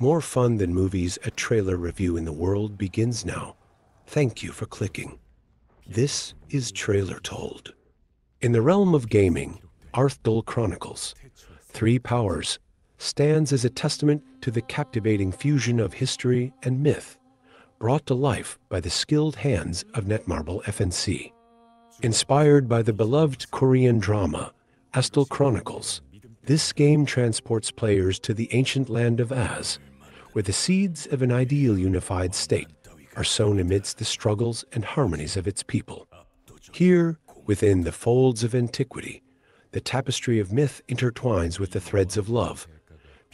More fun than movies, a trailer review in the world begins now. Thank you for clicking. This is TrailerTold. In the realm of gaming, Arthdal Chronicles, Three Powers, stands as a testament to the captivating fusion of history and myth, brought to life by the skilled hands of Netmarble FNC. Inspired by the beloved Korean drama, Arthdal Chronicles, this game transports players to the ancient land of Az, where the seeds of an ideal unified state are sown amidst the struggles and harmonies of its people. Here, within the folds of antiquity, the tapestry of myth intertwines with the threads of love,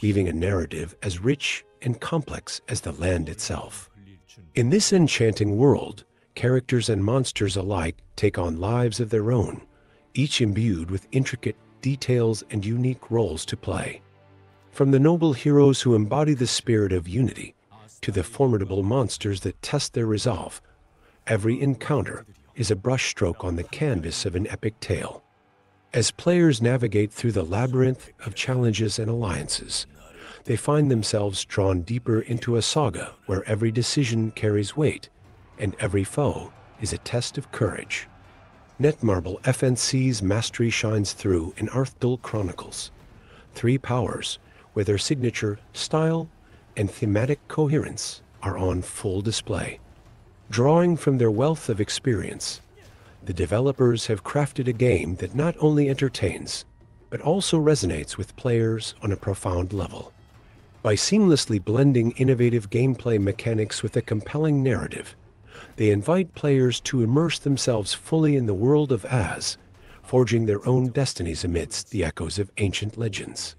leaving a narrative as rich and complex as the land itself. In this enchanting world, characters and monsters alike take on lives of their own, each imbued with intricate details and unique roles to play. From the noble heroes who embody the spirit of unity, to the formidable monsters that test their resolve, every encounter is a brushstroke on the canvas of an epic tale. As players navigate through the labyrinth of challenges and alliances, they find themselves drawn deeper into a saga where every decision carries weight, and every foe is a test of courage. Netmarble FNC's mastery shines through in Arthdal Chronicles, Three Powers, where their signature, style, and thematic coherence are on full display. Drawing from their wealth of experience, the developers have crafted a game that not only entertains, but also resonates with players on a profound level. By seamlessly blending innovative gameplay mechanics with a compelling narrative, they invite players to immerse themselves fully in the world of Az, forging their own destinies amidst the echoes of ancient legends.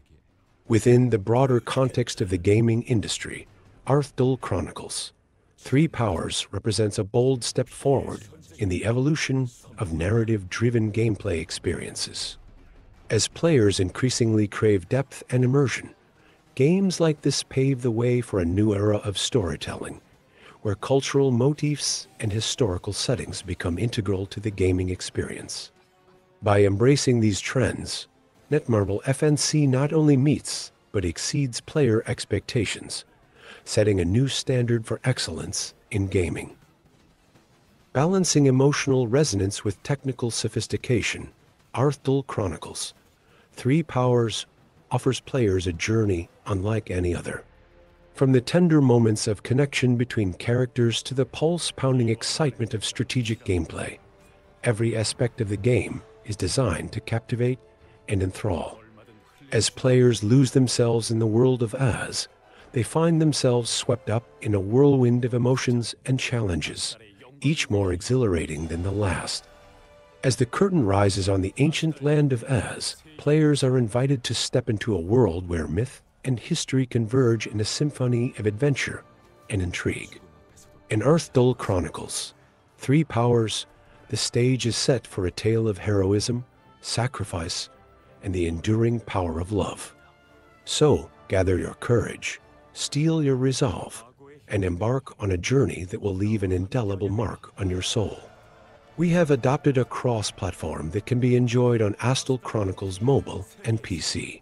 Within the broader context of the gaming industry, Arthdal Chronicles, Three Powers represents a bold step forward in the evolution of narrative-driven gameplay experiences. As players increasingly crave depth and immersion, games like this pave the way for a new era of storytelling, where cultural motifs and historical settings become integral to the gaming experience. By embracing these trends, Netmarble FNC not only meets but exceeds player expectations, setting a new standard for excellence in gaming. Balancing emotional resonance with technical sophistication, Arthdal Chronicles, Three Powers offers players a journey unlike any other. From the tender moments of connection between characters to the pulse-pounding excitement of strategic gameplay, every aspect of the game is designed to captivate and enthrall. As players lose themselves in the world of Az, they find themselves swept up in a whirlwind of emotions and challenges, each more exhilarating than the last. As the curtain rises on the ancient land of Az, players are invited to step into a world where myth and history converge in a symphony of adventure and intrigue. In Arthdal Chronicles, Three Powers, the stage is set for a tale of heroism, sacrifice, and the enduring power of love. So, gather your courage, steel your resolve, and embark on a journey that will leave an indelible mark on your soul. We have adopted a cross-platform that can be enjoyed on Arthdal Chronicles mobile and PC.